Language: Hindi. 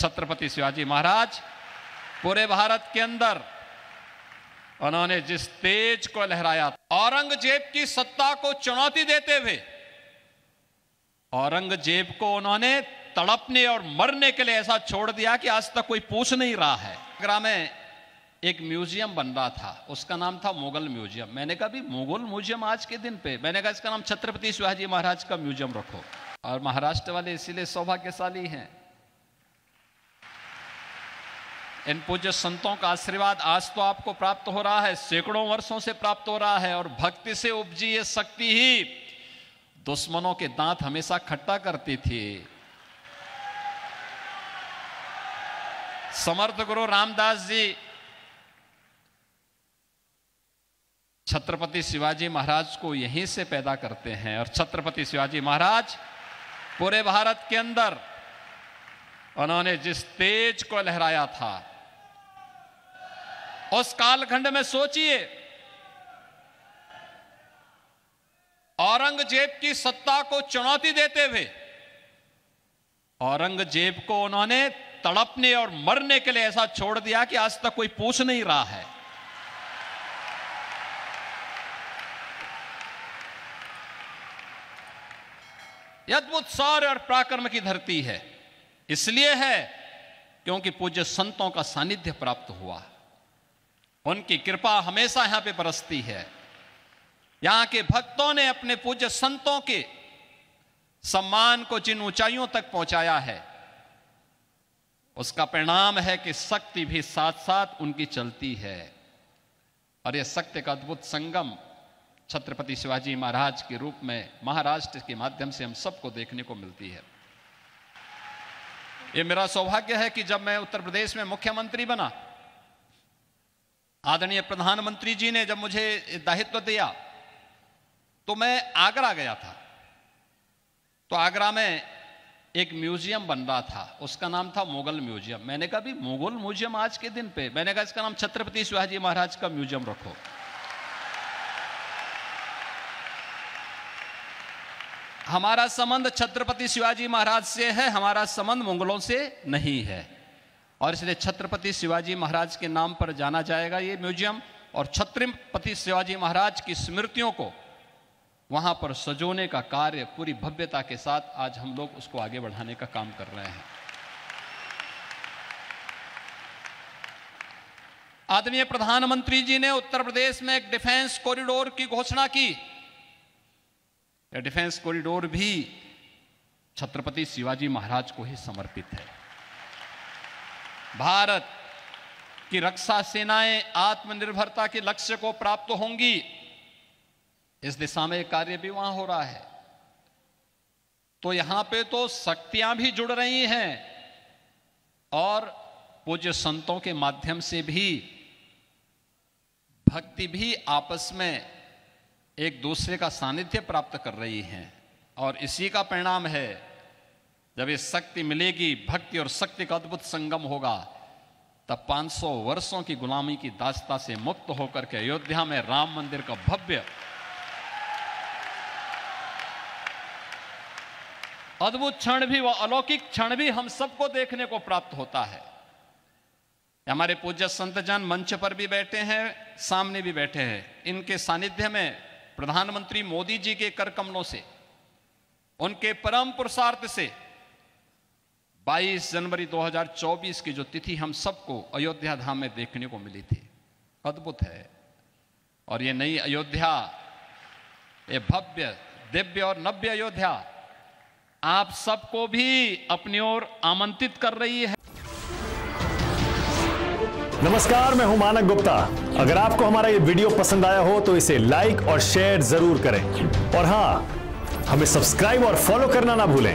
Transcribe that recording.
छत्रपति शिवाजी महाराज पूरे भारत के अंदर उन्होंने जिस तेज को लहराया, औरंगजेब की सत्ता को चुनौती देते हुए, औरंगजेब को उन्होंने तड़पने और मरने के लिए ऐसा छोड़ दिया कि आज तक कोई पूछ नहीं रहा है। आगरा में एक म्यूजियम बन रहा था, उसका नाम था मुगल म्यूजियम। मैंने कहा भी मुगल म्यूजियम आज के दिन पे, मैंने कहा इसका नाम छत्रपति शिवाजी महाराज का म्यूजियम रखो। और महाराष्ट्र वाले इसीलिए सौभाग्यशाली हैं, इन पूज्य संतों का आशीर्वाद आज तो आपको प्राप्त हो रहा है, सैकड़ों वर्षों से प्राप्त हो रहा है। और भक्ति से उपजी ये शक्ति ही दुश्मनों के दांत हमेशा खट्टा करती थी। समर्थ गुरु रामदास जी छत्रपति शिवाजी महाराज को यहीं से पैदा करते हैं। और छत्रपति शिवाजी महाराज पूरे भारत के अंदर उन्होंने जिस तेज को लहराया था, उस कालखंड में सोचिए, औरंगजेब की सत्ता को चुनौती देते हुए, औरंगजेब को उन्होंने तड़पने और मरने के लिए ऐसा छोड़ दिया कि आज तक कोई पूछ नहीं रहा है। अद्भुत शौर्य और पराक्रम की धरती है, इसलिए है क्योंकि पूज्य संतों का सानिध्य प्राप्त हुआ, उनकी कृपा हमेशा यहां पे बरसती है। यहां के भक्तों ने अपने पूज्य संतों के सम्मान को जिन ऊंचाइयों तक पहुंचाया है, उसका परिणाम है कि शक्ति भी साथ साथ उनकी चलती है। और यह शक्ति का अद्भुत संगम छत्रपति शिवाजी महाराज के रूप में महाराष्ट्र के माध्यम से हम सबको देखने को मिलती है। ये मेरा सौभाग्य है कि जब मैं उत्तर प्रदेश में मुख्यमंत्री बना, आदरणीय प्रधानमंत्री जी ने जब मुझे दायित्व दिया तो मैं आगरा गया था। तो आगरा में एक म्यूजियम बन रहा था, उसका नाम था मुगल म्यूजियम। मैंने कहा भी मुगल म्यूजियम आज के दिन पे, मैंने कहा इसका नाम छत्रपति शिवाजी महाराज का म्यूजियम रखो। हमारा संबंध छत्रपति शिवाजी महाराज से है, हमारा संबंध मुगलों से नहीं है। और इसलिए छत्रपति शिवाजी महाराज के नाम पर जाना जाएगा ये म्यूजियम, और छत्रपति शिवाजी महाराज की स्मृतियों को वहां पर सजोने का कार्य पूरी भव्यता के साथ आज हम लोग उसको आगे बढ़ाने का काम कर रहे हैं। आदरणीय प्रधानमंत्री जी ने उत्तर प्रदेश में एक डिफेंस कॉरिडोर की घोषणा की। यह डिफेंस कॉरिडोर भी छत्रपति शिवाजी महाराज को ही समर्पित है। भारत की रक्षा सेनाएं आत्मनिर्भरता के लक्ष्य को प्राप्त होंगी, इस दिशा में कार्य भी वहां हो रहा है। तो यहां पे तो शक्तियां भी जुड़ रही हैं और पूज्य संतों के माध्यम से भी भक्ति भी आपस में एक दूसरे का सानिध्य प्राप्त कर रही हैं। और इसी का परिणाम है, जब ये शक्ति मिलेगी, भक्ति और शक्ति का अद्भुत संगम होगा, तब 500 वर्षों की गुलामी की दास्ता से मुक्त होकर के अयोध्या में राम मंदिर का भव्य अद्भुत क्षण भी, वह अलौकिक क्षण भी हम सबको देखने को प्राप्त होता है। हमारे पूज्य संतजन मंच पर भी बैठे हैं, सामने भी बैठे हैं। इनके सानिध्य में प्रधानमंत्री मोदी जी के कर कमलों से, उनके परम पुरुषार्थ से 22 जनवरी 2024 की जो तिथि हम सबको अयोध्या धाम में देखने को मिली थी, अद्भुत है। और ये नई अयोध्या, ये भव्य दिव्य और नव्य अयोध्या आप सबको भी अपनी ओर आमंत्रित कर रही है। नमस्कार, मैं हूं मानक गुप्ता। अगर आपको हमारा ये वीडियो पसंद आया हो तो इसे लाइक और शेयर जरूर करें। और हाँ, हमें सब्सक्राइब और फॉलो करना ना भूलें,